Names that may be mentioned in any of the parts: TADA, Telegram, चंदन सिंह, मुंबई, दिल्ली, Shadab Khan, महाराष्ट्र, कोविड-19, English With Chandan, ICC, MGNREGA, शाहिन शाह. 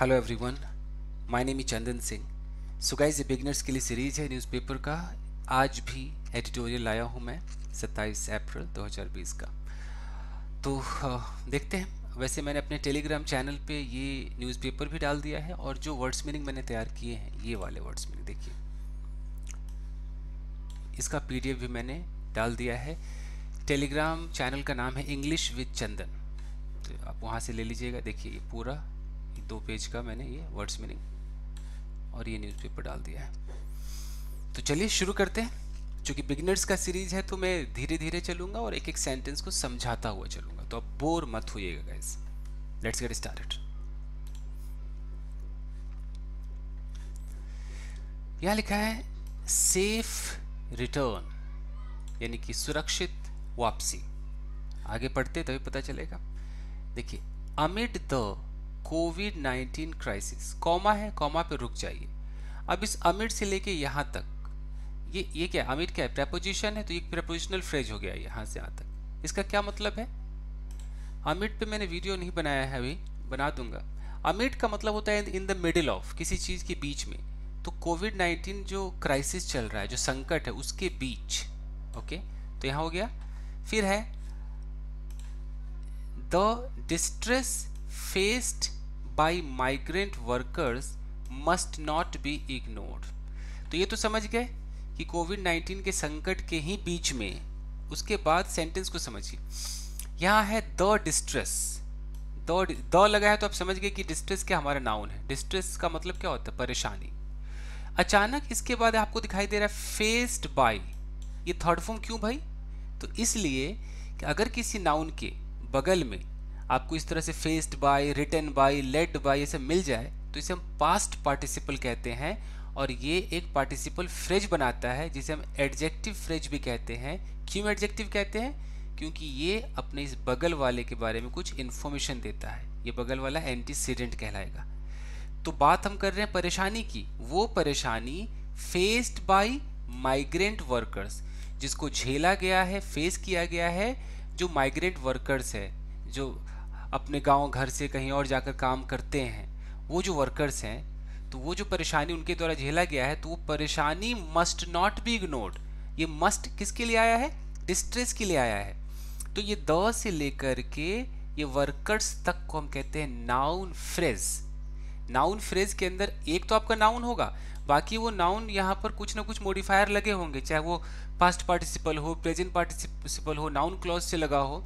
Hello everyone, my name is चंदन सिंह। So guys, ये beginners के लिए सीरीज़ है न्यूज़पेपर का। आज भी एडिटोरियल लाया हूँ मैं 27 अप्रैल 2020 का। तो देखते हैं। वैसे मैंने अपने टेलीग्राम चैनल पे ये न्यूज़पेपर भी डाल दिया है, और जो वर्ड्स मीनिंग मैंने तैयार किए हैं, ये वाले वर्ड्स मीनिंग देखिए, इसका PDF भी मैंने डाल दिया है। टेलीग्राम चैनल का नाम है इंग्लिश विद चंदन, तो आप वहाँ से ले लीजिएगा। देखिए, ये पूरा 2 पेज का मैंने ये वर्ड्स मीनिंग और ये न्यूज़पेपर डाल दिया है। तो चलिए शुरू करते हैं। चूँकि बिगिनर्स का सीरीज़ है तो मैं धीरे धीरे चलूँगा और एक एक सेंटेंस को समझाता हुआ चलूँगा, तो आप बोर मत होइएगा गाइस। Let's get started. यहाँ लिखा है सेफ रिटर्न, यानी कि सुरक्षित वापसी। आगे पढ़ते तभी पता चलेगा। देखिए, अमिड द कोविड-19 क्राइसिस, कॉमा है, कॉमा पे रुक जाइए। अब इस अमिड से लेके यहाँ तक, ये क्या है? अमिड क्या है? प्रेपोजिशन है, तो ये प्रेपोजिशनल फ्रेज हो गया यहाँ से यहाँ तक। इसका क्या मतलब है? अमिड पे मैंने वीडियो नहीं बनाया है, अभी बना दूंगा। अमिड का मतलब होता है इन द मिडिल ऑफ, किसी चीज़ के बीच में। तो कोविड-19 जो क्राइसिस चल रहा है, जो संकट है, उसके बीच। ओके, तो यहाँ हो गया। फिर है the distress faced by migrant workers must not be ignored। तो ये तो समझ गए कि कोविड-19 के संकट के ही बीच में। उसके बाद सेंटेंस को समझिए। यहाँ है द डिस्ट्रेस, द लगा है तो आप समझ गए कि डिस्ट्रेस क्या हमारा नाउन है। डिस्ट्रेस का मतलब क्या होता है? परेशानी। अचानक इसके बाद आपको दिखाई दे रहा है फेस्ड बाय, ये थर्ड फॉर्म क्यों भाई? तो इसलिए कि अगर किसी नाउन के बगल में आपको इस तरह से faced by, written by, led by ये सब मिल जाए तो इसे हम पास्ट पार्टिसिपल कहते हैं, और ये एक पार्टिसिपल फ्रेज बनाता है जिसे हम एडजेक्टिव फ्रेज भी कहते हैं। क्यों एडजेक्टिव कहते हैं? क्योंकि ये अपने इस बगल वाले के बारे में कुछ इन्फॉर्मेशन देता है। ये बगल वाला एंटीसीडेंट कहलाएगा। तो बात हम कर रहे हैं परेशानी की। वो परेशानी फेस्ड बाय माइग्रेंट वर्कर्स, जिसको झेला गया है, फेस किया गया है, जो माइग्रेंट वर्कर्स है, जो अपने गांव घर से कहीं और जाकर काम करते हैं, वो जो वर्कर्स हैं, तो वो जो परेशानी उनके द्वारा झेला गया है, तो वो परेशानी मस्ट नॉट बी इग्नोर्ड। ये मस्ट किसके लिए आया है? डिस्ट्रेस के लिए आया है। तो ये द से लेकर के ये वर्कर्स तक को हम कहते हैं नाउन फ्रेज। नाउन फ्रेज के अंदर एक तो आपका नाउन होगा, बाकी वो नाउन यहाँ पर कुछ ना कुछ मॉडिफायर लगे होंगे, चाहे वो पास्ट पार्टिसिपल हो, प्रेजेंट पार्टिसिपल हो, नाउन क्लॉज से लगा हो,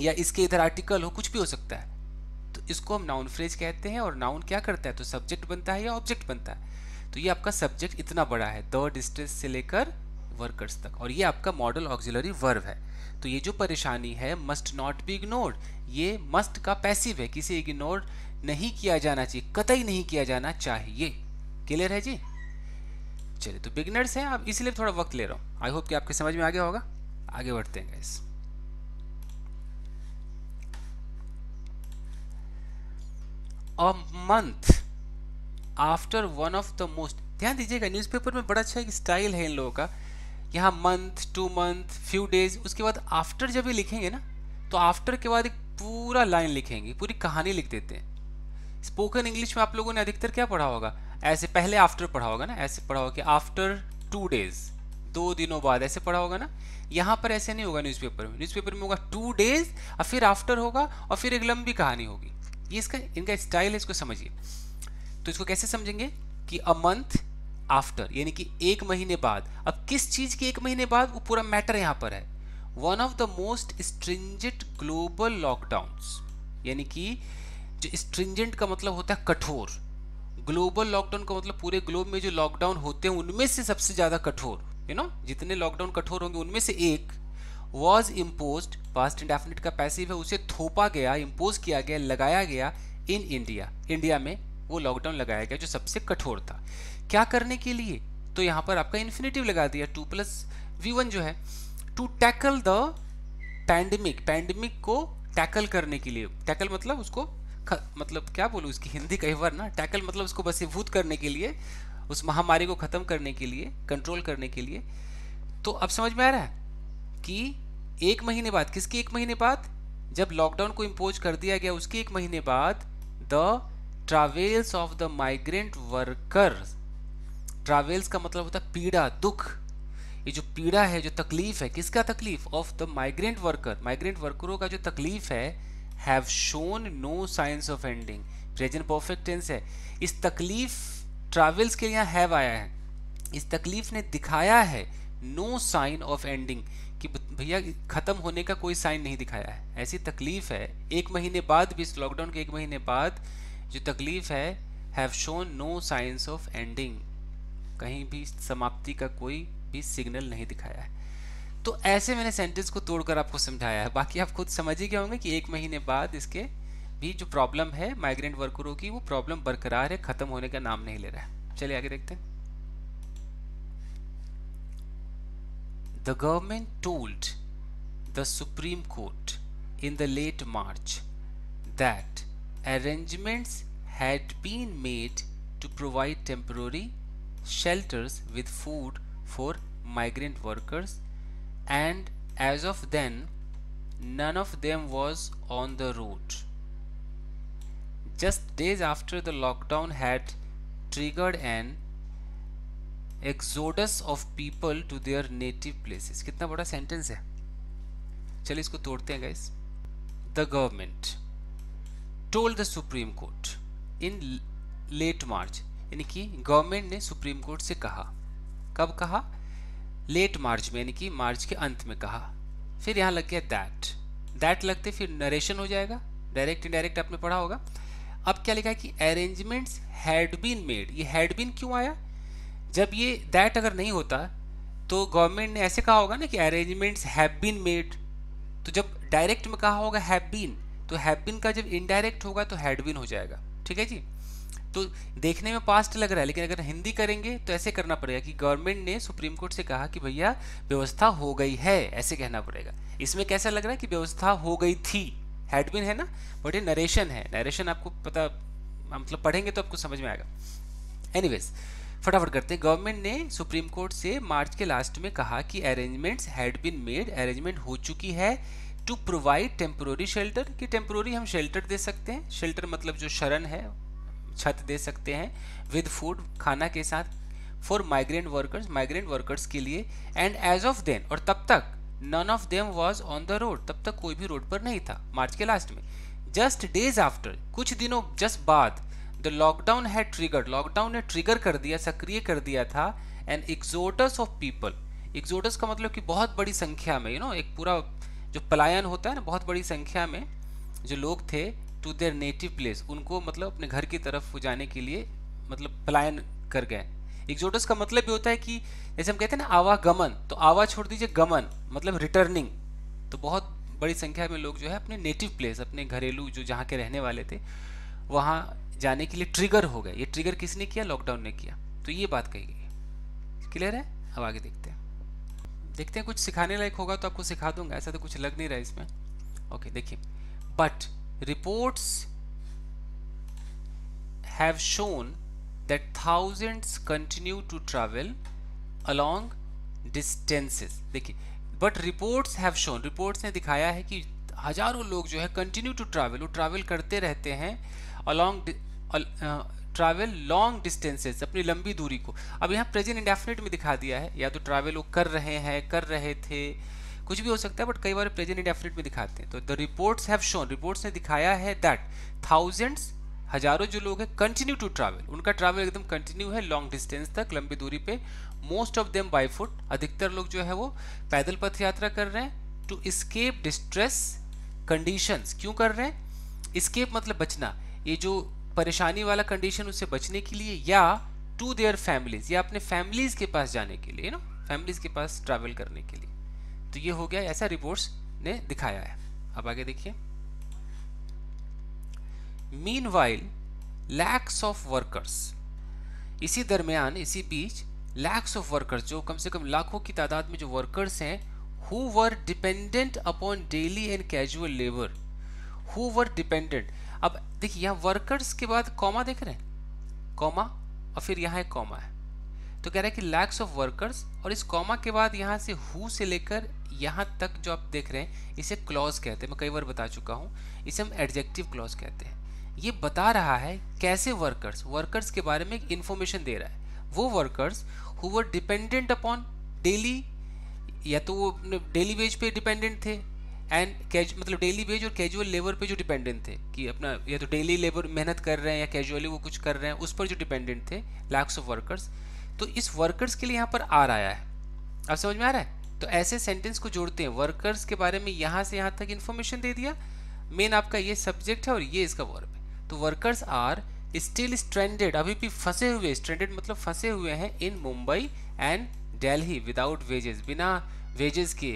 या इसके इधर आर्टिकल हो, कुछ भी हो सकता है। तो इसको हम नाउन फ्रेज कहते हैं। और नाउन क्या करता है? तो सब्जेक्ट बनता है या ऑब्जेक्ट बनता है। तो ये आपका सब्जेक्ट इतना बड़ा है, द डिस्ट्रेस से लेकर वर्कर्स तक, और ये आपका मॉडल ऑक्सिलरी वर्ब है। तो ये जो परेशानी है मस्ट नॉट बी इग्नोर्ड, ये मस्ट का पैसिव है, किसी इग्नोर नहीं किया जाना चाहिए, कतई नहीं किया जाना चाहिए। क्लियर है जी? चलिए, तो बिगिनर्स हैं आप, इसलिए थोड़ा वक्त ले रहा हूँ। आई होप कि आपके समझ में आ गया होगा। आगे बढ़ते हैं guys. A month after one of the most, ध्यान दीजिएगा न्यूज़पेपर में बड़ा अच्छा एक स्टाइल है इन लोगों का। यहाँ मंथ, 2 मंथ, फ्यू डेज, उसके बाद आफ्टर जब ये लिखेंगे ना, तो आफ्टर के बाद एक पूरा लाइन लिखेंगे, पूरी कहानी लिख देते हैं। स्पोकन इंग्लिश में आप लोगों ने अधिकतर क्या पढ़ा होगा? ऐसे पहले आफ्टर पढ़ा होगा ना, ऐसे पढ़ा होगा कि आफ्टर 2 days, 2 दिनों बाद, ऐसे पढ़ा होगा ना। यहाँ पर ऐसे नहीं होगा न्यूज़पेपर में। न्यूज़पेपर में होगा 2 days और फिर आफ्टर होगा और फिर एक लंबी कहानी होगी। ये इसका इनका स्टाइल है, इसको समझिए। तो इसको कैसे समझेंगे कि अ मंथ आफ्टर, यानी कि 1 महीने बाद। अब किस चीज़ के 1 महीने बाद, वो पूरा मैटर यहाँ पर है। One of the most stringent global lockdowns, यानी कि जो स्ट्रिंजेंट का मतलब होता है कठोर, ग्लोबल लॉकडाउन का मतलब पूरे ग्लोब में जो लॉकडाउन होते हैं उनमें से सबसे ज़्यादा कठोर, जितने लॉकडाउन कठोर होंगे उनमें से एक। वॉज इम्पोज्ड, पास्ट इंडेफिनिट का पैसिव है, उसे थोपा गया, इम्पोज किया गया, लगाया गया इन इंडिया। इंडिया में वो लॉकडाउन लगाया गया जो सबसे कठोर था। क्या करने के लिए? तो यहाँ पर आपका इन्फिनेटिव लगा दिया, 2 + V1 जो है, to tackle the pandemic. Pandemic को टैकल करने के लिए। टैकल मतलब उसको मतलब क्या बोलूँ उसकी हिंदी कई बार ना, टैकल मतलब उसको बसीभूत करने के लिए, उस महामारी को ख़त्म करने के लिए, कंट्रोल करने के लिए। तो अब समझ में आ रहा है कि 1 महीने बाद, किसके 1 महीने बाद? जब लॉकडाउन को इम्पोज कर दिया गया उसके 1 महीने बाद the travails of the migrant workers. travails का मतलब होता है पीड़ा, दुख. ये जो पीड़ा है, जो तकलीफ है, किसका तकलीफ? Of the migrant worker, migrant वर्करों का जो तकलीफ है, have shown no signs of ending. Present perfect tense है. इस तकलीफ, ट्रैवल्स के यहाँ हैव आया है, इस तकलीफ ने दिखाया है नो साइन ऑफ एंडिंग, कि भैया खत्म होने का कोई साइन नहीं दिखाया है. ऐसी तकलीफ है, एक महीने बाद भी, इस लॉकडाउन के एक महीने बाद जो तकलीफ है, have shown no signs of ending, कहीं भी समाप्ति का कोई भी सिग्नल नहीं दिखाया है. तो ऐसे मैंने सेंटेंस को तोड़कर आपको समझाया है. बाकी आप खुद समझ ही गए होंगे कि एक महीने बाद इसके भी जो प्रॉब्लम है माइग्रेंट वर्करों की, वो प्रॉब्लम बरकरार है, खत्म होने का नाम नहीं ले रहा है. चलिए आगे देखते हैं. The government told the supreme court in the late March that arrangements had been made to provide temporary shelters with food for migrant workers, and as of then none of them was on the road. Just days after the lockdown had triggered an exodus of people to their native places. कितना बड़ा sentence है. चलिए इसको तोड़ते हैं guys. The government told the Supreme Court in late March, यानी कि government ने Supreme Court से कहा. कब कहा? लेट मार्च में, यानी कि मार्च के अंत में कहा. फिर यहाँ लग गया दैट, दैट लगते फिर नरेशन हो जाएगा, डायरेक्ट इनडायरेक्ट आपने पढ़ा होगा. अब क्या लिखा है कि अरेंजमेंट्स हैड बीन मेड. ये हैड बीन क्यों आया? जब ये दैट अगर नहीं होता तो गवर्नमेंट ने ऐसे कहा होगा ना कि अरेंजमेंट्स हैव बीन मेड. तो जब डायरेक्ट में कहा होगा हैव बीन, तो हैव बीन का जब इनडायरेक्ट होगा तो हैड बीन हो जाएगा. ठीक है जी. तो देखने में पास्ट लग रहा है, लेकिन अगर हिंदी करेंगे तो ऐसे करना पड़ेगा कि गवर्नमेंट ने सुप्रीम कोर्ट से कहा कि भैया व्यवस्था हो गई है, ऐसे कहना पड़ेगा. इसमें कैसा लग रहा है कि व्यवस्था हो गई थी, हैड बीन है ना, बट ये नरेशन है. नरेशन आपको पता, मतलब पढ़ेंगे तो आपको समझ में आएगा. एनीवेज फटाफट करते हैं. गवर्नमेंट ने सुप्रीम कोर्ट से मार्च के लास्ट में कहा कि arrangements had been made, arrangement हो चुकी है, टू प्रोवाइड टेम्प्रोरी शेल्टर, कि टेम्प्रोरी हम शेल्टर दे सकते हैं. शेल्टर मतलब जो शरण है, छत दे सकते हैं, विद फूड, खाना के साथ, for migrant workers, migrant workers के लिए, एंड एज ऑफ देन, और तब तक, none of them was on the road, तब तक कोई भी रोड पर नहीं था मार्च के लास्ट में. जस्ट डेज आफ्टर, कुछ दिनों जस्ट बाद, the lockdown has triggered, lockdown ने ट्रिगर कर दिया, सक्रिय कर दिया था, an exodus of people. Exodus का मतलब कि बहुत बड़ी संख्या में, यू नो, एक पूरा जो पलायन होता है ना, बहुत बड़ी संख्या में जो लोग थे, टू देयर नेटिव प्लेस, उनको मतलब अपने घर की तरफ जाने के लिए मतलब पलायन कर गए. एक्सोडस का मतलब भी होता है कि जैसे हम कहते हैं ना आवागमन, तो आवा छोड़ दीजिए, गमन मतलब रिटर्निंग. तो बहुत बड़ी संख्या में लोग जो है अपने नेटिव प्लेस, अपने घरेलू जो जहाँ के रहने वाले थे, वहाँ जाने के लिए ट्रिगर हो गए. ये ट्रिगर किसने किया? लॉकडाउन ने किया. तो ये बात कही गई. क्लियर है? अब आगे देखते हैं, देखते हैं कुछ सिखाने लायक होगा तो आपको सिखा दूंगा, ऐसा तो कुछ लग नहीं रहा है इसमें. ओके देखिए. But Reports have shown that thousands continue to travel along distances. देखिए, but reports have shown, reports ने दिखाया है कि हजारों लोग जो है continue to travel, वो travel करते रहते हैं along travel long distances, अपनी लंबी दूरी को. अब यहाँ present indefinite में दिखा दिया है, या तो travel वो कर रहे हैं, कर रहे थे, कुछ भी हो सकता है, बट कई बार प्रेजेंट इंडेफिनिट में दिखाते हैं. तो the reports have shown, reports ने दिखाया है, दैट थाउजेंड्स, हजारों जो लोग हैं, कंटिन्यू टू ट्रैवल, उनका ट्रैवल एकदम कंटिन्यू है लॉन्ग डिस्टेंस तक, लंबी दूरी पे. Most of them by foot, अधिकतर लोग जो है वो पैदल पथ यात्रा कर रहे हैं, टू एस्केप डिस्ट्रेस कंडीशंस. क्यों कर रहे हैं? एस्केप मतलब बचना, ये जो परेशानी वाला कंडीशन, उससे बचने के लिए, या टू देयर फैमिलीज, या अपने फैमिलीज के पास जाने के लिए, ना, फैमिलीज के पास ट्रैवल करने के लिए. तो ये हो गया, ऐसा रिपोर्ट्स ने दिखाया है. अब आगे देखिए. Meanwhile, lakhs of workers, इसी दरमियान, इसी बीच, lakhs of workers, जो कम से कम लाखों की तादाद में जो वर्कर्स हैं, who were dependent upon daily and casual labor, who were dependent. अब देखिए यहाँ वर्कर्स के बाद कॉमा देख रहे हैं, कॉमा, और फिर यहाँ एक कॉमा है, तो कह रहा है कि लैक्स ऑफ वर्कर्स, और इस कॉमा के बाद यहाँ से हु से लेकर यहाँ तक जो आप देख रहे हैं, इसे क्लॉज कहते हैं. मैं कई बार बता चुका हूँ, इसे हम एडजेक्टिव क्लॉज कहते हैं. ये बता रहा है कैसे वर्कर्स के बारे में एक इन्फॉर्मेशन दे रहा है। वो workers who were dependent upon daily, या तो वो डेली वेज पे डिपेंडेंट थे एंड मतलब डेली वेज और कैजुअल लेबर पे जो डिपेंडेंट थे कि अपना या तो डेली लेबर मेहनत कर रहे हैं या कैजुअली वो कुछ कर रहे हैं, उस पर जो डिपेंडेंट थे लैक्स ऑफ वर्कर्स। तो इस वर्कर्स के लिए यहाँ पर आ रहा है, अब समझ में आ रहा है। तो ऐसे सेंटेंस को जोड़ते हैं, वर्कर्स के बारे में यहाँ से यहाँ तक इन्फॉर्मेशन दे दिया, मेन आपका ये सब्जेक्ट है और ये इसका वर्ब है। तो वर्कर्स आर स्टिल स्ट्रैंडेड, अभी भी फंसे हुए, स्ट्रैंडेड मतलब फंसे हुए हैं in मुंबई and दिल्ली without wages, बिना वेजेस के,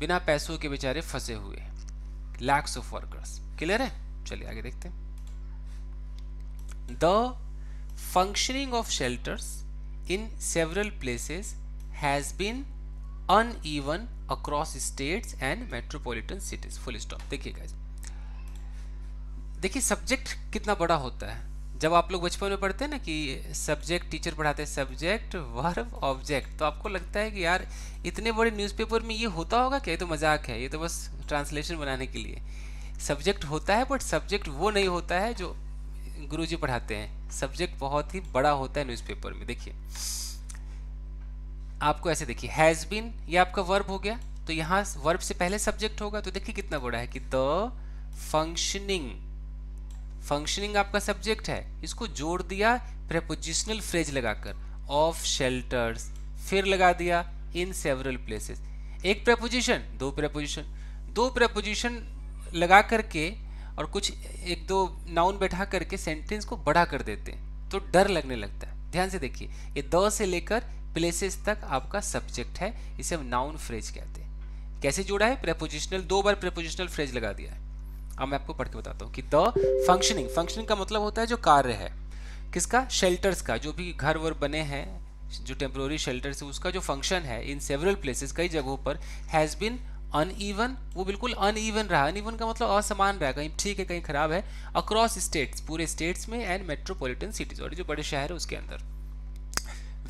बिना पैसों के बेचारे फंसे हुए हैं, लैक्स ऑफ वर्कर्स। क्लियर है, चलिए आगे देखते हैं। The functioning of shelters in several places has been uneven across states and metropolitan cities, full stop. देखिएगा, देखिए सब्जेक्ट कितना बड़ा होता है। जब आप लोग बचपन में पढ़ते हैं ना कि सब्जेक्ट टीचर पढ़ाते हैं, सब्जेक्ट वर्ब ऑब्जेक्ट, तो आपको लगता है कि यार इतने बड़े न्यूज़पेपर में ये होता होगा क्या, ये तो मजाक है, ये तो बस ट्रांसलेशन बनाने के लिए। सब्जेक्ट होता है, बट सब्जेक्ट वो नहीं होता है जो गुरुजी पढ़ाते हैं, सब्जेक्ट बहुत ही बड़ा होता है न्यूज़पेपर में। देखिए आपको ऐसे देखिए, हैज़ बीन ये आपका वर्ब हो गया, तो यहाँ वर्ब से पहले सब्जेक्ट होगा, तो देखिए कितना बड़ा है कि द फंक्शनिंग, फंक्शनिंग आपका सब्जेक्ट है, इसको जोड़ दिया प्रेपोजिशनल फ्रेज लगाकर, ऑफ शेल्टर्स, फिर लगा दिया इन सेवरल प्लेसेस, एक प्रेपोजिशन, दो प्रेपोजिशन लगा करके और कुछ एक दो नाउन बैठा करके सेंटेंस को बड़ा कर देते हैं, तो डर लगने लगता है। ध्यान से देखिए, ये द से लेकर प्लेसेस तक आपका सब्जेक्ट है, इसे हम नाउन फ्रेज कहते हैं। कैसे जोड़ा है, प्रेपोजिशनल, दो बार प्रेपोजिशनल फ्रेज लगा दिया है। अब मैं आपको पढ़ के बताता हूँ कि द फंक्शनिंग, फंक्शनिंग का मतलब होता है जो कार्य है, किसका, शेल्टर्स का, जो भी घर वर बने हैं, जो टेम्प्रोरी शेल्टर्स है, उसका जो फंक्शन है इन सेवरल प्लेसेस, कई जगहों पर, हैज़ बीन अनइवन, वो बिल्कुल अनइवन रहा, अनइवन का मतलब असमान रहा, कहीं ठीक है कहीं खराब है, अक्रॉस स्टेट्स, पूरे स्टेट्स में, एंड मेट्रोपोलिटन सिटीज, और जो बड़े शहर है उसके अंदर।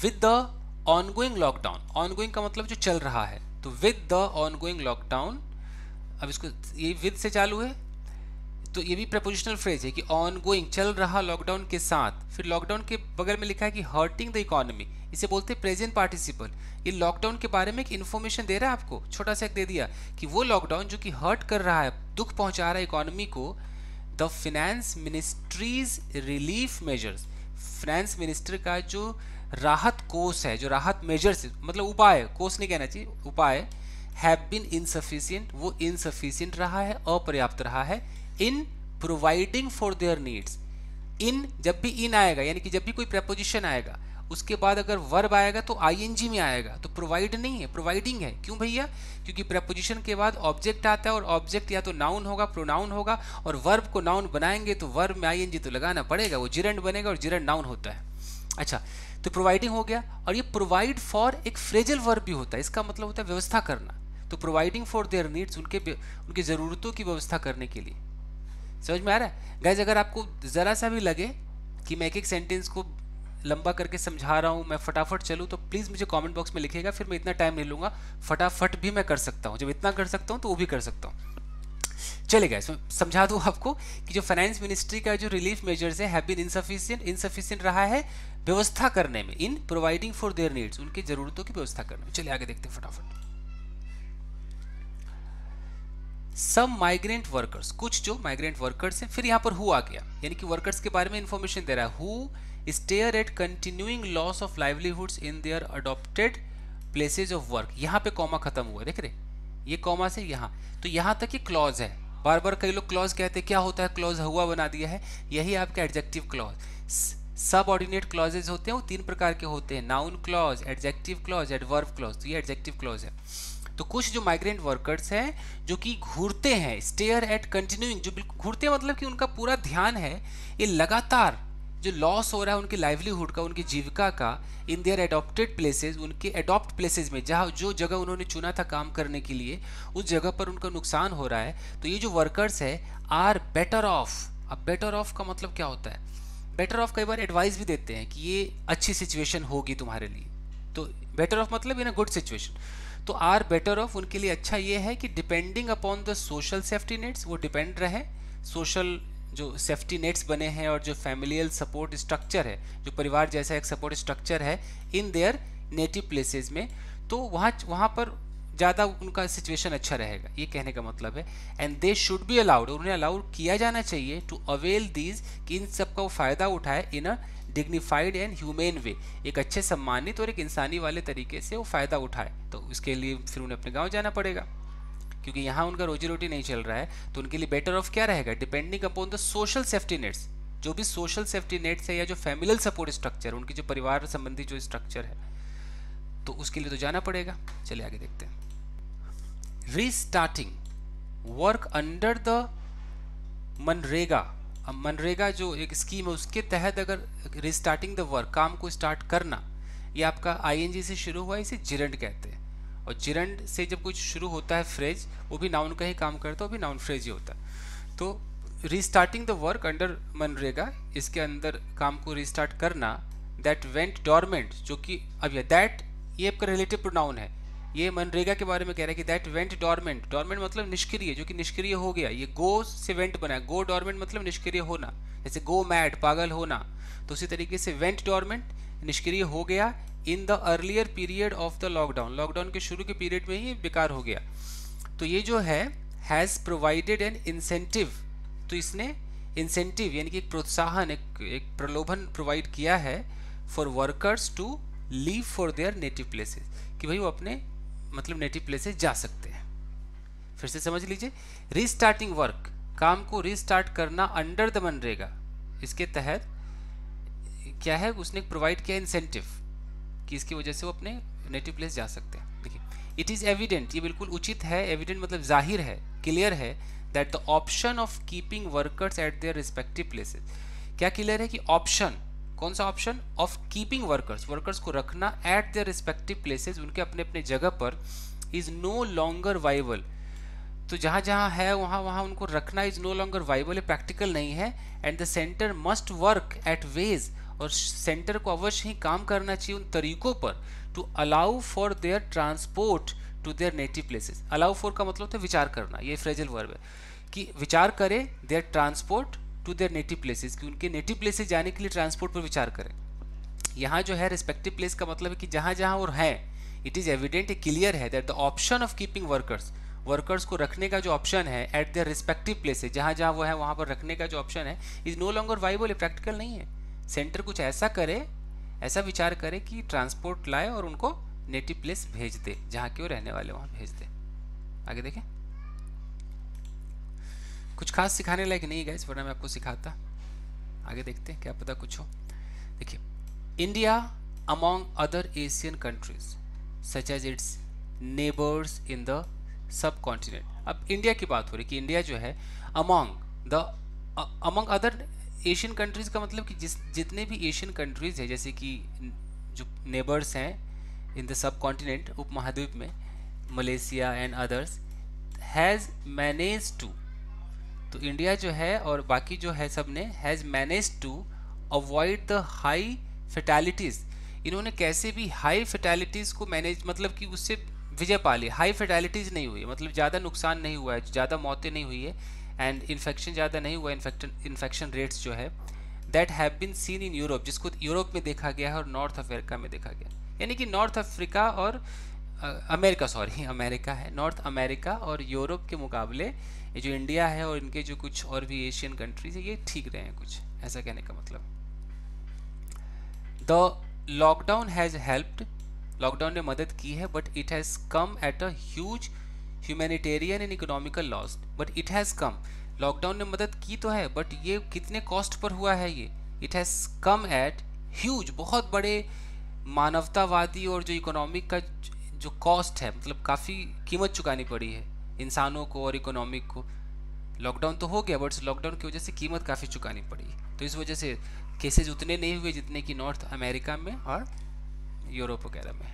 With the ongoing lockdown, ongoing का मतलब जो चल रहा है, तो विद द ऑनगोइंग लॉकडाउन, अब इसको ये विद से चालू है, तो ये भी प्रपोजिशनल फ्रेज है कि ऑन गोइंग, चल रहा लॉकडाउन के साथ। फिर लॉकडाउन के बगल में लिखा है कि हर्टिंग द इकोनॉमी, इसे बोलते हैं प्रेजेंट पार्टिसिपल। ये लॉकडाउन के बारे में एक इन्फॉर्मेशन दे रहा है आपको, छोटा सा एक दे दिया कि वो लॉकडाउन जो कि हर्ट कर रहा है, दुख पहुंचा रहा है इकोनॉमी को। The finance ministry's relief measures, finance minister का जो राहत कोष है, जो राहत मेजर्स मतलब उपाय, कोष नहीं कहना चाहिए, उपाय, हैव बीन इनसफिशिएंट, वो इनसफिशिएंट रहा है, अपर्याप्त रहा है, in providing for their needs. In, जब भी इन आएगा यानी कि जब भी कोई प्रपोजिशन आएगा उसके बाद अगर वर्ब आएगा तो आईएनजी में आएगा, तो प्रोवाइड नहीं है, प्रोवाइडिंग है। क्यों भैया, क्योंकि प्रपोजिशन के बाद ऑब्जेक्ट आता है और ऑब्जेक्ट या तो नाउन होगा, प्रोनाउन होगा, और वर्ब को नाउन बनाएंगे तो वर्ब में आईएनजी तो लगाना पड़ेगा, वो जिरंड बनेगा और जिरंड नाउन होता है। अच्छा, तो प्रोवाइडिंग हो गया, और ये प्रोवाइड फॉर एक फ्रेजल वर्ब भी होता है, इसका मतलब होता है व्यवस्था करना, तो प्रोवाइडिंग फॉर देयर नीड्स, उनकी ज़रूरतों की व्यवस्था करने के लिए। समझ में आ रहा है गाइज, अगर आपको ज़रा सा भी लगे कि मैं एक एक सेंटेंस को लंबा करके समझा रहा हूँ, मैं फटाफट चलूँ, तो प्लीज़ मुझे कमेंट बॉक्स में लिखिएगा, फिर मैं इतना टाइम नहीं लूँगा, फटाफट भी मैं कर सकता हूँ, जब इतना कर सकता हूँ तो वो भी कर सकता हूँ। चले गाइज, समझा दूँ आपको कि जो फाइनेंस मिनिस्ट्री का जो relief measures have been insufficient, insufficient रहा है व्यवस्था करने में, in providing for their needs, उनकी ज़रूरतों की व्यवस्था करने में। चलिए आगे देखते हैं फटाफट। सम माइग्रेंट वर्कर्स, कुछ जो माइग्रेंट वर्कर्स हैं, फिर यहाँ पर हु आ गया, यानी कि वर्कर्स के बारे में इन्फॉर्मेशन दे रहा है। Who stare at continuing loss of livelihoods in their adopted places of work, यहाँ पे कॉमा खत्म हुआ, देख रहे, ये कॉमा से यहाँ, तो यहाँ तक ये क्लॉज है। बार बार कई लोग क्लॉज कहते हैं, क्या होता है क्लॉज, हुआ बना दिया है, यही आपका adjective clause. Subordinate clauses होते हैं, वो तीन प्रकार के होते हैं, noun clause, adjective clause, adverb clause, तो ये एडजेक्टिव क्लॉज है। तो कुछ जो माइग्रेंट वर्कर्स हैं जो कि घूरते हैं, स्टेयर एट कंटिन्यूइंग, जो घूरते हैं मतलब कि उनका पूरा ध्यान है, ये लगातार जो लॉस हो रहा है उनकी लाइवलीहुड का, उनकी जीविका का, इन देयर एडॉप्टेड प्लेसेस, उनके एडॉप्ट प्लेसेस में, जहाँ जो जगह उन्होंने चुना था काम करने के लिए, उस जगह पर उनका नुकसान हो रहा है। तो ये जो वर्कर्स है आर बेटर ऑफ, अब बेटर ऑफ का मतलब क्या होता है, बेटर ऑफ कई बार एडवाइस भी देते हैं कि ये अच्छी सिचुएशन होगी तुम्हारे लिए, तो बेटर ऑफ मतलब इन अ गुड सिचुएशन, तो आर बेटर ऑफ, उनके लिए अच्छा ये है कि depending upon the social safety nets, वो डिपेंड रहे सोशल जो सेफ्टी नेट्स बने हैं और जो फैमिलियल सपोर्ट स्ट्रक्चर है, जो परिवार जैसा एक सपोर्ट स्ट्रक्चर है इन देयर नेटिव प्लेसेस में, तो वहाँ पर ज़्यादा उनका सिचुएशन अच्छा रहेगा, ये कहने का मतलब है। And they should be allowed, उन्हें अलाउड किया जाना चाहिए टू अवेल दीज, कि इन सब का वो फ़ायदा उठाए in a dignified and humane way, एक अच्छे सम्मानित और एक इंसानी वाले तरीके से वो फ़ायदा उठाए। तो उसके लिए फिर उन्हें अपने गाँव जाना पड़ेगा, क्योंकि यहाँ उनका रोजी रोटी नहीं चल रहा है। तो उनके लिए बेटर ऑफ क्या रहेगा, depending upon the social safety nets, जो भी सोशल सेफ्टी नेट्स है या जो फैमिलियल सपोर्ट स्ट्रक्चर, उनकी जो परिवार संबंधी जो स्ट्रक्चर है, तो उसके लिए तो जाना पड़ेगा। चलिए आगे देखते हैं। Restarting work under the MNREGA, अब मनरेगा जो एक स्कीम है उसके तहत अगर रीस्टार्टिंग द वर्क, काम को स्टार्ट करना, ये आपका आईएनजी से शुरू हुआ, इसे जिरंड कहते हैं। और जिरंड से जब कुछ शुरू होता है फ्रेज, वो भी नाउन का ही काम करता है, वो भी नाउन फ्रेज ही होता है। तो restarting the work under MNREGA, इसके अंदर काम को रीस्टार्ट करना, दैट वेंट डॉर्मेंट, जो कि अब यह दैट ये आपका रिलेटिव प्रोनाउन है, ये मनरेगा के बारे में कह रहा है कि दैट वेंट डॉर्मेंट, डॉर्मेंट मतलब निष्क्रिय, जो कि निष्क्रिय हो गया। ये गो से वेंट बना है, गो डॉर्मेंट मतलब निष्क्रिय होना, जैसे गो मैड पागल होना। तो उसी तरीके से वेंट डॉर्मेंट निष्क्रिय हो गया in the earlier period of the lockdown, lockdown के शुरू के पीरियड में ही बेकार हो गया। तो ये जो है हैज़ प्रोवाइडेड एन इंसेंटिव, तो इसने इंसेंटिव यानी कि एक प्रोत्साहन, एक प्रलोभन प्रोवाइड किया है for workers to leave for their native places, कि भाई वो अपने मतलब नेटिव प्लेसेस जा सकते हैं। फिर से समझ लीजिए, रीस्टार्टिंग वर्क, काम को रीस्टार्ट करना अंडर द मनरेगा, इसके तहत क्या है, उसने प्रोवाइड किया इंसेंटिव कि इसकी वजह से वो अपने नेटिव प्लेस जा सकते हैं। देखिए, इट इज़ एविडेंट, ये बिल्कुल उचित है, एविडेंट मतलब जाहिर है, क्लियर है, that the option of keeping workers at their respective places, क्या क्लियर है कि ऑप्शन, कौन सा option, of keeping workers, workers को रखना एट देयर रिस्पेक्टिव प्लेसेस, उनके अपने अपने जगह पर, इज नो लॉन्गर वाइबल, तो जहाँ जहाँ है वहाँ वहाँ उनको रखना इज नो लॉन्गर वाइबल, ये प्रैक्टिकल नहीं है। And the centre must work at ways, और सेंटर को अवश्य ही काम करना चाहिए उन तरीकों पर, to allow for their transport to their native places, allow for का मतलब होता है विचार करना, ये फ्रेजल वर्ब है, कि विचार करें their transport to their native places, कि उनके नेटिव प्लेसेस जाने के लिए ट्रांसपोर्ट पर विचार करें। यहाँ जो है रिस्पेक्टिव प्लेस का मतलब है कि जहाँ जहाँ और है, इट इज़ एविडेंट, ए क्लियर है, that the option of keeping workers, workers को रखने का जो ऑप्शन है एट देयर रिस्पेक्टिव प्लेसेस, जहाँ जहाँ वो है वहाँ पर रखने का जो ऑप्शन है, इज़ नो लॉन्गर वाइबल, ये प्रैक्टिकल नहीं है। सेंटर कुछ ऐसा करे, ऐसा विचार करे कि ट्रांसपोर्ट लाए और उनको नेटिव प्लेस भेज दे, जहाँ के वो रहने वाले वहाँ भेज दे। आगे देखें, कुछ खास सिखाने लायक नहीं गाइस, वरना मैं आपको सिखाता। आगे देखते हैं, क्या पता कुछ हो। देखिए, India among other Asian countries such as its neighbours in the subcontinent, अब इंडिया की बात हो रही है कि इंडिया जो है अमॉन्ग अदर एशियन कंट्रीज का मतलब कि जितने भी एशियन कंट्रीज है, जैसे कि जो नेबर्स हैं इन द सब कॉन्टिनेंट, उपमहाद्वीप में, Malaysia and others, has manage to, तो इंडिया जो है और बाकी जो है सब ने, has manage to avoid the high fatalities, इन्होंने कैसे भी हाई फेटालिटीज़ को मैनेज, मतलब कि उससे विजय पा ली, हाई फेटालिटीज़ नहीं हुई, मतलब ज़्यादा नुकसान नहीं हुआ है, ज़्यादा मौतें नहीं हुई है, एंड इन्फेक्शन ज़्यादा नहीं हुआ, इन्फेक्शन रेट्स जो है, that have been seen in Europe, जिसको यूरोप में देखा गया है और नॉर्थ अफ्रीका में देखा गया, यानी कि नॉर्थ अफ्रीका और अमेरिका, सॉरी अमेरिका है, नॉर्थ अमेरिका और यूरोप के मुकाबले ये जो इंडिया है और इनके जो कुछ और भी एशियन कंट्रीज है, ये ठीक रहे हैं, कुछ ऐसा कहने का मतलब। The lockdown has helped, lockdown ने मदद की है, but it has come at a huge humanitarian and economical loss, but it has come, lockdown ने मदद की तो है बट ये कितने कॉस्ट पर हुआ है, ये it has come at huge, बहुत बड़े मानवतावादी और जो इकोनॉमिक का जो कॉस्ट है, मतलब काफ़ी कीमत चुकानी पड़ी है इंसानों को और इकोनॉमिक को। लॉकडाउन तो हो गया बट लॉकडाउन की वजह से कीमत काफ़ी चुकानी पड़ी, तो इस वजह से केसेज उतने नहीं हुए जितने कि नॉर्थ अमेरिका में और यूरोप वगैरह में।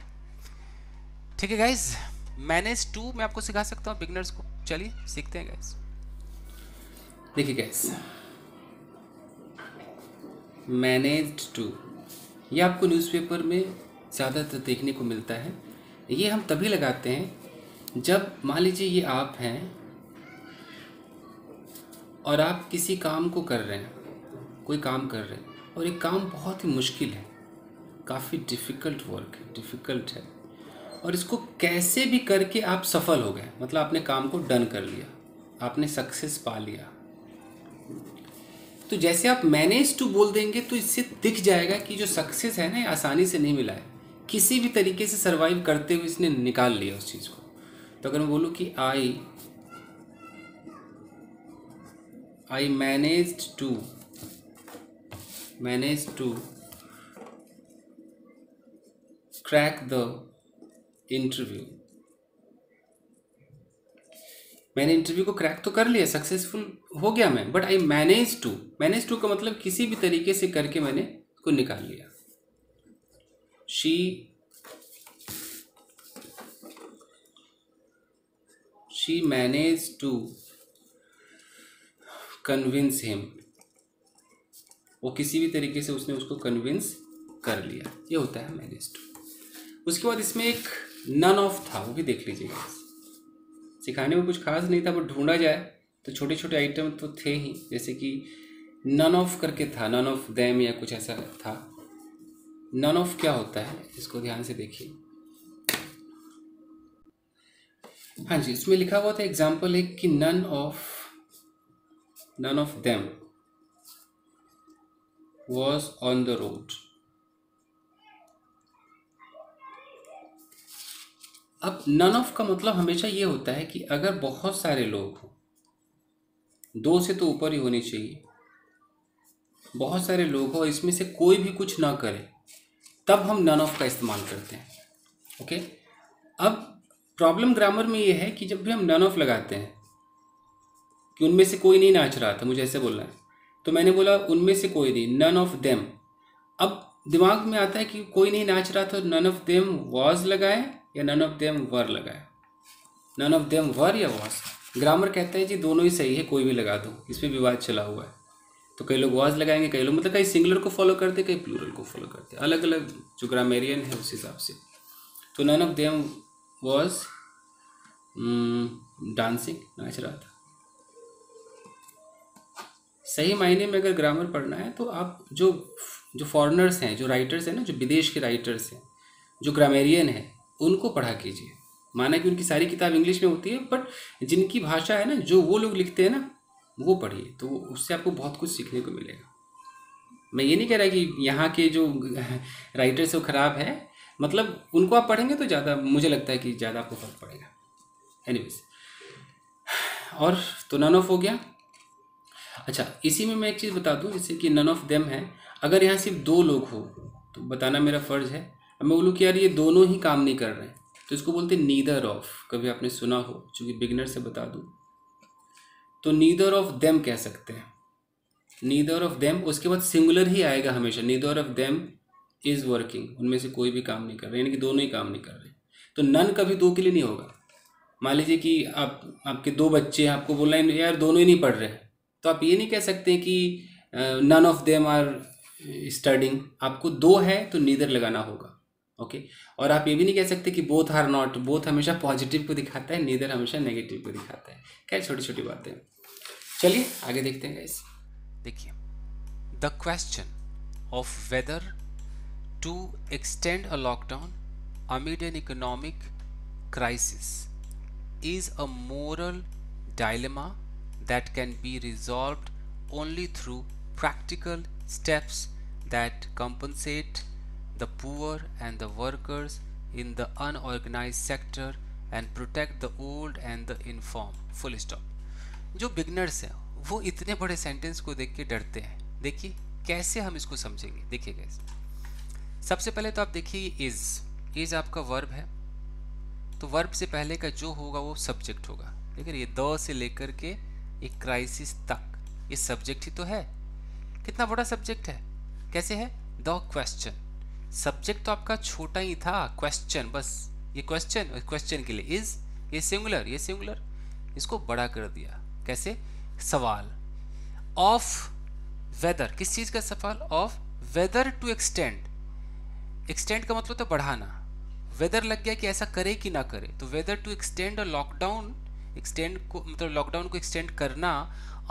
ठीक है गाइज, मैनेज टू मैं आपको सिखा सकता हूँ बिगिनर्स को, चलिए सीखते हैं गाइज। देखिए गाइज, मैनेज टू ये आपको न्यूज़पेपर में ज़्यादातर देखने को मिलता है, ये हम तभी लगाते हैं जब मान लीजिए ये आप हैं और आप किसी काम को कर रहे हैं, कोई काम कर रहे हैं और ये काम बहुत ही मुश्किल है, काफ़ी डिफ़िकल्ट वर्क है, डिफ़िकल्ट है, और इसको कैसे भी करके आप सफल हो गए, मतलब आपने काम को डन कर लिया, आपने सक्सेस पा लिया। तो जैसे आप मैनेज टू बोल देंगे तो इससे दिख जाएगा कि जो सक्सेस है ना, ये आसानी से नहीं मिला है, किसी भी तरीके से सर्वाइव करते हुए इसने निकाल लिया उस चीज़ को। तो अगर मैं बोलूँ कि I manage to crack the interview, मैंने इंटरव्यू को क्रैक तो कर लिया, सक्सेसफुल हो गया मैं, बट आई मैनेज टू का मतलब किसी भी तरीके से करके मैंने उसको निकाल लिया। She manage to convince him, वो किसी भी तरीके से उसने उसको कन्विंस कर लिया, ये होता है मैनेज टू। उसके बाद इसमें एक नन ऑफ था, वो भी देख लीजिएगा, सिखाने में कुछ खास नहीं था, बट ढूंढा जाए तो छोटे छोटे आइटम तो थे ही, जैसे कि नन ऑफ करके था, नन ऑफ देम या कुछ ऐसा था। नन ऑफ क्या होता है, इसको ध्यान से देखिए। हाँ जी, इसमें लिखा हुआ था एग्जाम्पल एक कि none of them was on the road. अब नन ऑफ का मतलब हमेशा ये होता है कि अगर बहुत सारे लोग हों, दो से तो ऊपर ही होने चाहिए, बहुत सारे लोग हों और इसमें से कोई भी कुछ ना करे, तब हम नन ऑफ का इस्तेमाल करते हैं। ओके, अब प्रॉब्लम ग्रामर में ये है कि जब भी हम नन ऑफ लगाते हैं कि उनमें से कोई नहीं नाच रहा था, मुझे ऐसे बोलना है, तो मैंने बोला उनमें से कोई नहीं, नन ऑफ देम। अब दिमाग में आता है कि कोई नहीं नाच रहा था, नन ऑफ देम वॉज लगाए या नन ऑफ देम वर लगाए, नन ऑफ देम वर या वॉज। ग्रामर कहता है जी दोनों ही सही है, कोई भी लगा दो, इस पर विवाद चला हुआ है। तो कई लोग वॉज लगाएंगे, कई लोग, मतलब कई सिंगुलर को फॉलो करते, कई प्लूरल को फॉलो करते, अलग अलग जो ग्रामेरियन है उस हिसाब से। तो none of them was dancing, नाच रहा था। सही मायने में अगर ग्रामर पढ़ना है तो आप जो फॉरेनर्स हैं, जो राइटर्स हैं ना, जो विदेश के राइटर्स हैं, जो ग्रामेरियन हैं, उनको पढ़ा कीजिए। माना कि उनकी सारी किताब इंग्लिश में होती है, बट जिनकी भाषा है ना, जो वो लोग लिखते हैं ना, वो पढ़िए, तो उससे आपको बहुत कुछ सीखने को मिलेगा। मैं ये नहीं कह रहा कि यहाँ के जो राइटर्स वो ख़राब है, मतलब उनको आप पढ़ेंगे तो ज़्यादा, मुझे लगता है कि ज़्यादा आपको फर्क पड़ेगा। एनीवेज, और तो नन ऑफ हो गया। अच्छा, इसी में मैं एक चीज़ बता दूँ, जैसे कि नन ऑफ देम है, अगर यहाँ सिर्फ दो लोग हो तो बताना मेरा फ़र्ज़ है। अब मैं बोलूँ कि यार ये दोनों ही काम नहीं कर रहे हैं, तो इसको बोलते हैं नीदर ऑफ, कभी आपने सुना हो, चूँकि बिगिनर से बता दूँ तो नीदर ऑफ देम कह सकते हैं, नीदर ऑफ देम, उसके बाद सिंगुलर ही आएगा हमेशा, neither of them is working, उनमें से कोई भी काम नहीं कर रहे, यानी कि दोनों ही काम नहीं कर रहे। तो नन कभी दो के लिए नहीं होगा। मान लीजिए कि आपके दो बच्चे हैं, आपको बोलना है यार दोनों ही नहीं पढ़ रहे, तो आप ये नहीं कह सकते कि none of them are studying, आपको दो है तो नीदर लगाना होगा। ओके, और आप ये भी नहीं कह सकते कि बोथ आर नॉट, बोथ हमेशा पॉजिटिव को दिखाता है, नीदर हमेशा नेगेटिव को दिखाता है। क्या छोटी छोटी बातें। चलिए आगे देखते हैं गाइस। देखिए, the question of whether to extend a lockdown amid an economic crisis is a moral dilemma that can be resolved only through practical steps that compensate the poor and the workers in the unorganized sector and protect the old and the informed. Full stop. जो beginners हैं वो इतने बड़े sentence को देख के डरते हैं। देखिए कैसे हम इसको समझेंगे, देखिए कैसे। सबसे पहले तो आप देखिए इज आपका वर्ब है, तो वर्ब से पहले का जो होगा वो सब्जेक्ट होगा। देखिए ये द से लेकर के एक क्राइसिस तक ये सब्जेक्ट ही तो है। कितना बड़ा सब्जेक्ट है, कैसे है, द क्वेश्चन। सब्जेक्ट तो आपका छोटा ही था, क्वेश्चन, बस ये क्वेश्चन के लिए इज, ये सिंगुलर, इसको बड़ा कर दिया। कैसे, सवाल ऑफ वेदर, किस चीज़ का सवाल, of whether to extend, extend का मतलब तो बढ़ाना, वेदर लग गया कि ऐसा करे कि ना करे, तो वेदर टू एक्सटेंड और लॉकडाउन, एक्सटेंड को मतलब लॉकडाउन को एक्सटेंड करना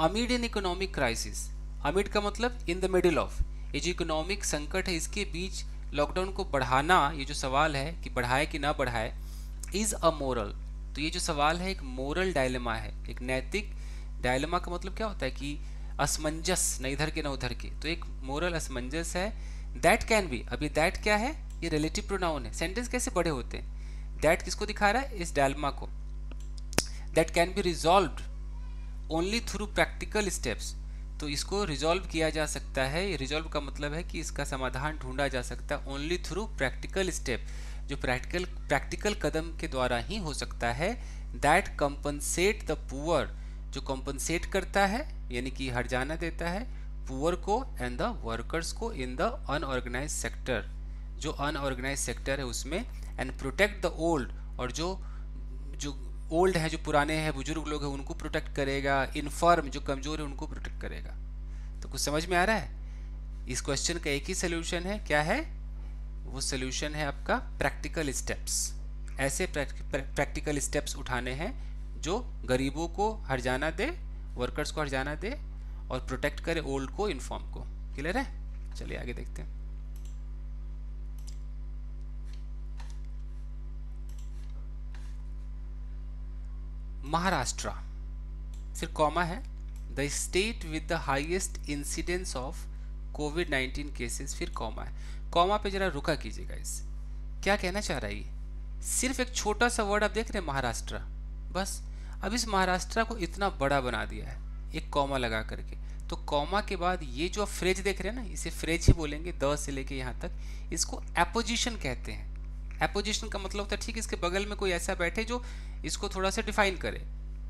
amid an economic crisis, amid का मतलब इन द मिडिल ऑफ, ये जो इकोनॉमिक संकट है इसके बीच लॉकडाउन को बढ़ाना, ये जो सवाल है कि बढ़ाए कि ना बढ़ाए, इज़ अ मोरल, तो ये जो सवाल है एक मोरल डायलेमा है, एक नैतिक डायलेमा का मतलब क्या होता है कि असमंजस, ना इधर के ना उधर के, तो एक मोरल असमंजस है। दैट कैन बी, अभी दैट क्या है, ये रिलेटिव प्रोनाउन है, सेंटेंस कैसे बड़े होते हैं, दैट किसको दिखा रहा है, इस डायलेमा को। That can be resolved only through practical steps, तो इसको रिजॉल्व किया जा सकता है, रिजॉल्व का मतलब है कि इसका समाधान ढूंढा जा सकता है ओनली थ्रू प्रैक्टिकल स्टेप, जो प्रैक्टिकल कदम के द्वारा ही हो सकता है। दैट कंपनसेट द पुअर, जो कंपनसेट करता है यानी कि हर्जाना देता है पुअर को एंड द वर्कर्स को इन द अनऑर्गेनाइज सेक्टर, जो अनऑर्गेनाइज सेक्टर है उसमें। एंड प्रोटेक्ट द ओल्ड, और जो ओल्ड है, जो पुराने हैं, बुजुर्ग लोग हैं, उनको प्रोटेक्ट करेगा। इनफर्म, जो कमज़ोर है, उनको प्रोटेक्ट करेगा। तो कुछ समझ में आ रहा है, इस क्वेश्चन का एक ही सल्यूशन है, क्या है वो सल्यूशन है आपका प्रैक्टिकल स्टेप्स, ऐसे प्रैक्टिकल स्टेप्स उठाने हैं जो गरीबों को हर्जाना दे, वर्कर्स को हर्जाना दे और प्रोटेक्ट करे ओल्ड को, इनफॉर्म को। क्लियर है, चलिए आगे देखते हैं। महाराष्ट्र, फिर कॉमा है, the state with the highest incidence of कोविड-19 केसेस, फिर कॉमा है। कॉमा पे जरा रुका कीजिएगा, इस क्या कहना चाह रहा है ये, सिर्फ एक छोटा सा वर्ड आप देख रहे हैं महाराष्ट्र, बस। अब इस महाराष्ट्र को इतना बड़ा बना दिया है एक कॉमा लगा करके, तो कॉमा के बाद ये जो फ्रेज देख रहे हैं ना, इसे फ्रेज ही बोलेंगे, द से लेके यहाँ तक, इसको एपोजिशन कहते हैं। एपोजिशन का मतलब होता है ठीक इसके बगल में कोई ऐसा बैठे जो इसको थोड़ा सा डिफाइन करे,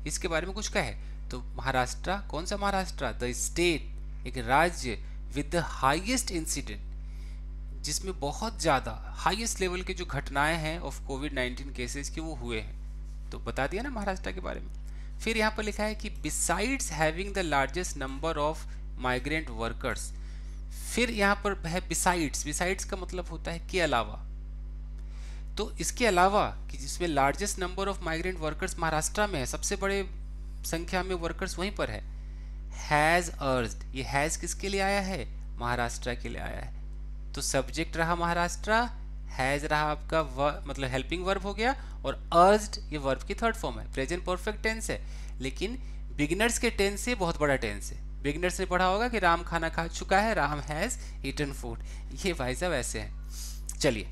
इसके बारे में कुछ कहे। तो महाराष्ट्र, कौन सा महाराष्ट्र, द स्टेट, एक राज्य, विद द हाईएस्ट इंसिडेंट, जिसमें बहुत ज़्यादा हाईएस्ट लेवल के जो घटनाएं हैं ऑफ कोविड-19 केसेस के वो हुए हैं। तो बता दिया ना महाराष्ट्र के बारे में। फिर यहाँ पर लिखा है कि besides having the largest number of migrant workers, फिर यहाँ पर है बिसाइड्स, बिसाइड्स का मतलब होता है के अलावा, तो इसके अलावा कि जिसमें largest number of migrant workers महाराष्ट्र में है, सबसे बड़े संख्या में वर्कर्स वहीं पर है। हैज़ अर्ज्ड, ये हैज़ किसके लिए आया है, महाराष्ट्र के लिए आया है, तो सब्जेक्ट रहा महाराष्ट्र, हैज़ रहा आपका मतलब हेल्पिंग वर्ब हो गया, और अर्ज्ड ये वर्ब की थर्ड फॉर्म है, प्रेजेंट परफेक्ट टेंस है, लेकिन बिगिनर्स के टेंस से बहुत बड़ा टेंस है। बिगिनर्स ने पढ़ा होगा कि राम खाना खा चुका है, राम हैज़ ईटन फूड, ये भाई साहब ऐसे हैं। चलिए,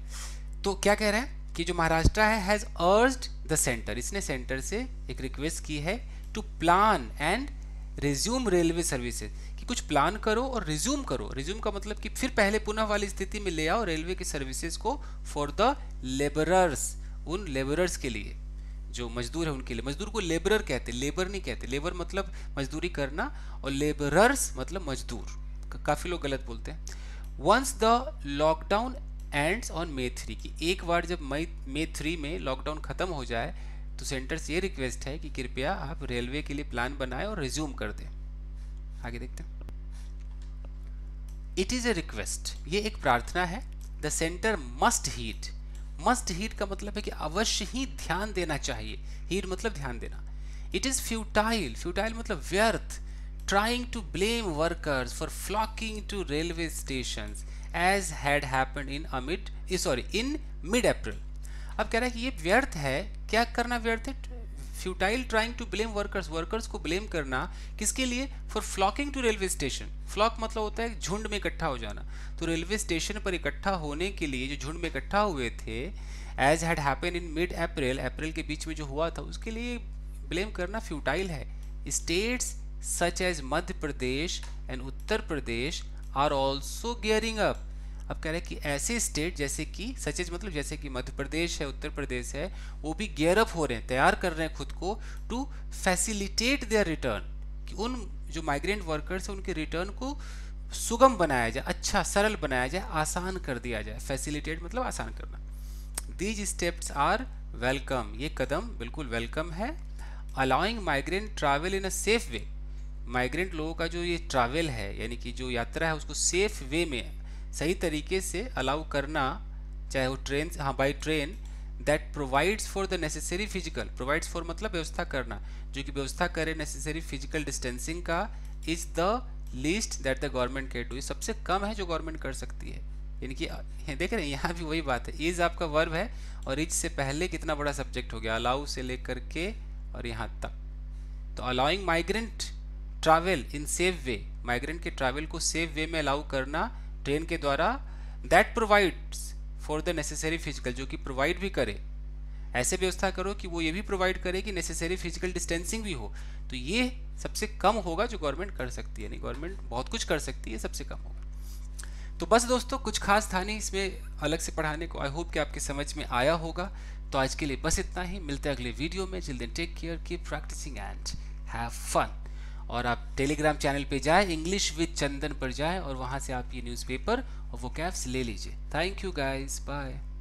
तो क्या कह रहे हैं कि जो महाराष्ट्र है, हैज़ अर्ज्ड द सेंटर, इसने सेंटर से एक रिक्वेस्ट की है, to plan and resume railway services, कि कुछ प्लान करो और रिज्यूम करो। रिज्यूम का मतलब कि फिर पहले पुनः वाली स्थिति में ले आओ रेलवे की सर्विसेज को, फॉर द लेबरर्स, उन लेबरर्स के लिए जो मजदूर है उनके लिए। मजदूर को लेबरर कहते हैं, लेबर नहीं कहते, लेबर मतलब मजदूरी करना और लेबरर्स मतलब मजदूर, काफ़ी लोग गलत बोलते हैं। Once the lockdown ends on May 3, की एक बार जब May 3 में लॉकडाउन खत्म हो जाए तो सेंटर से ये रिक्वेस्ट है कि कृपया आप रेलवे के लिए प्लान बनाएं और रिज्यूम कर दें। आगे देखते हैं। इट इज़ ए रिक्वेस्ट, ये एक प्रार्थना है। The centre must heed, must heed का मतलब है कि अवश्य ही ध्यान देना चाहिए, हीड मतलब ध्यान देना। इट इज़ फ्यूटाइल, फ्यूटाइल मतलब व्यर्थ, trying to blame workers for flocking to railway station as had happened in mid-April। अब कह रहा है कि ये व्यर्थ है, क्या करना व्यर्थ है, futile trying to blame workers, workers को ब्लेम करना किसके लिए, for flocking to railway station. Flock मतलब होता है झुंड में इकट्ठा हो जाना, तो रेलवे स्टेशन पर इकट्ठा होने के लिए जो झुंड में इकट्ठा हुए थे, as had happened in mid-April, अप्रैल के बीच में जो हुआ था उसके लिए ब्लेम करना फ्यूटाइल है। States such as Madhya Pradesh and Uttar Pradesh are also gearing up, अब कह रहे हैं कि ऐसे स्टेट जैसे कि सचेज मतलब जैसे कि मध्य प्रदेश है, उत्तर प्रदेश है, वो भी गियर अप हो रहे हैं, तैयार कर रहे हैं खुद को, टू फैसिलिटेट देयर रिटर्न, कि उन जो माइग्रेंट वर्कर्स हैं उनके रिटर्न को सुगम बनाया जाए, अच्छा सरल बनाया जाए, आसान कर दिया जाए। फैसिलिटेट मतलब आसान करना। दीज स्टेप्स आर वेलकम, ये कदम बिल्कुल वेलकम है। Allowing migrant travel in a safe way, migrant लोगों का जो ये ट्रैवल है यानी कि जो यात्रा है उसको सेफ वे में, सही तरीके से अलाउ करना, चाहे वो ट्रेन, हाँ by train, that provides for the necessary physical, provides for मतलब व्यवस्था करना, जो कि व्यवस्था करे नेसेसरी फिजिकल डिस्टेंसिंग का, is the least that the government can do, सबसे कम है जो गवर्नमेंट कर सकती है। इनकी देख रहे हैं यहाँ भी वही बात है, इज आपका वर्ब है और इज से पहले कितना बड़ा सब्जेक्ट हो गया, अलाउ से लेकर के और यहाँ तक। तो allowing migrant travel in safe way, migrant के ट्रैवल को सेफ वे में अलाउ करना ट्रेन के द्वारा, that provides for the necessary physical, जो कि प्रोवाइड भी करे, ऐसे व्यवस्था करो कि वो ये भी प्रोवाइड करे कि नेसेसरी फिजिकल डिस्टेंसिंग भी हो। तो ये सबसे कम होगा जो गवर्नमेंट कर सकती है, यानी गवर्नमेंट बहुत कुछ कर सकती है, सबसे कम होगा। तो बस दोस्तों कुछ खास था नहीं इसमें अलग से पढ़ाने को, आई होप कि आपके समझ में आया होगा। तो आज के लिए बस इतना ही, मिलते हैं अगले वीडियो में। Children take care, keep practising and have fun. और आप टेलीग्राम चैनल पे जाए, इंग्लिश विद चंदन पर जाए और वहाँ से आप ये न्यूज़पेपर और वोकैब्स ले लीजिए। Thank you guys, bye.